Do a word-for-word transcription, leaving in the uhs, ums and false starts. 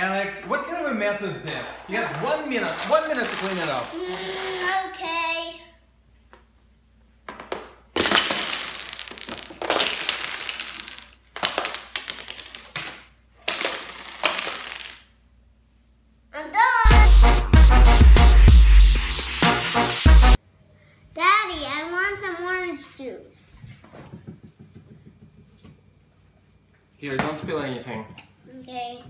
Alex, what kind of a mess is this? You got one minute, one minute to clean it up. Mm, okay. I'm done. Daddy, I want some orange juice. Here, don't spill anything. Okay.